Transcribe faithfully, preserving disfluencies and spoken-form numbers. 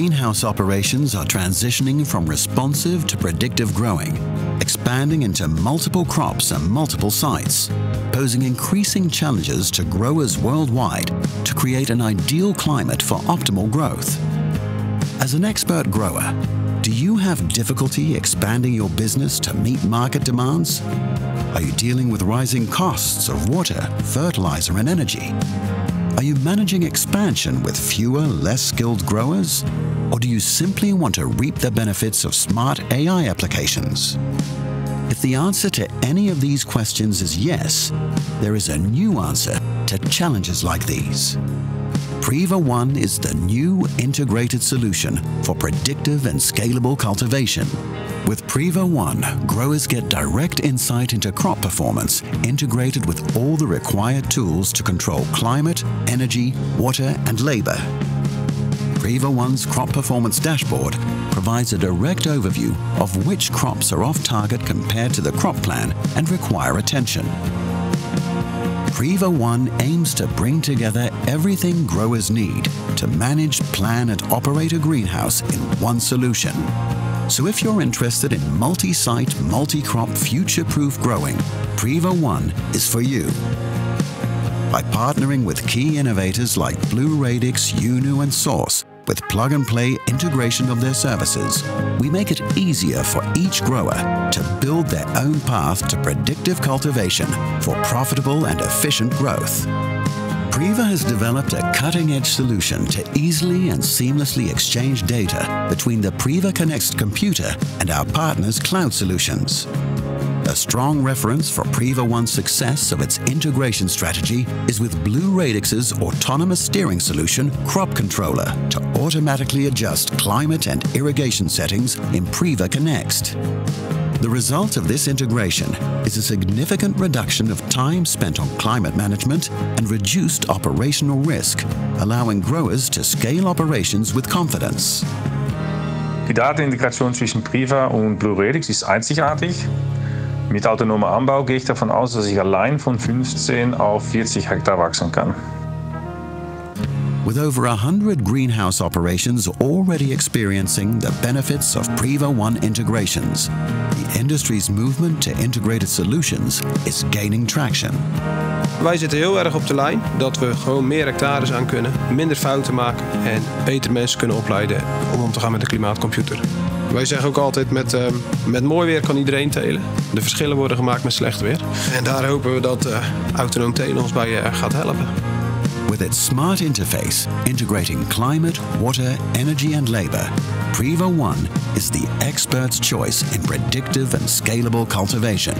greenhouse operations are transitioning from responsive to predictive growing, expanding into multiple crops and multiple sites, posing increasing challenges to growers worldwide to create an ideal climate for optimal growth. As an expert grower, do you have difficulty expanding your business to meet market demands? Are you dealing with rising costs of water, fertilizer, and energy? Are you managing expansion with fewer, less skilled growers? Or do you simply want to reap the benefits of smart A I applications? If the answer to any of these questions is yes, there is a new answer to challenges like these. Priva One is the new integrated solution for predictive and scalable cultivation. With Priva One, growers get direct insight into crop performance, integrated with all the required tools to control climate, energy, water, and labor. Priva One's crop performance dashboard provides a direct overview of which crops are off target compared to the crop plan and require attention. Priva One aims to bring together everything growers need to manage, plan, and operate a greenhouse in one solution. So if you're interested in multi-site, multi-crop, future-proof growing, Priva One is for you. By partnering with key innovators like Blue Radix, Unu, and Source, with plug-and-play integration of their services, we make it easier for each grower to build their own path to predictive cultivation for profitable and efficient growth. Priva has developed a cutting-edge solution to easily and seamlessly exchange data between the Priva Connect computer and our partners' cloud solutions. A strong reference for Priva One's success of its integration strategy is with Blue Radix's autonomous steering solution, Crop Controller, to automatically adjust climate and irrigation settings in Priva Connect. The result of this integration is a significant reduction of time spent on climate management and reduced operational risk, allowing growers to scale operations with confidence. Die Datenintegration zwischen Priva und Blue Radix ist einzigartig. Mit autonomem Anbau gehe ich davon aus, dass ich allein von fünfzehn auf vierzig Hektar wachsen kann. With over one hundred greenhouse operations already experiencing the benefits of Priva One integrations, the industry's movement to integrated solutions is gaining traction. Wij zitten heel erg op de lijn dat we gewoon meer hectares aan kunnen, minder fouten maken en beter mensen kunnen opleiden om om te gaan met de klimaatcomputer. Wij zeggen ook altijd, met, uh, met mooi weer kan iedereen telen. De verschillen worden gemaakt met slecht weer. En daar hopen we dat uh, autonoom telen ons bij uh, gaat helpen. With its smart interface, integrating climate, water, energy and labor, Priva One is the expert's choice in predictive and scalable cultivation.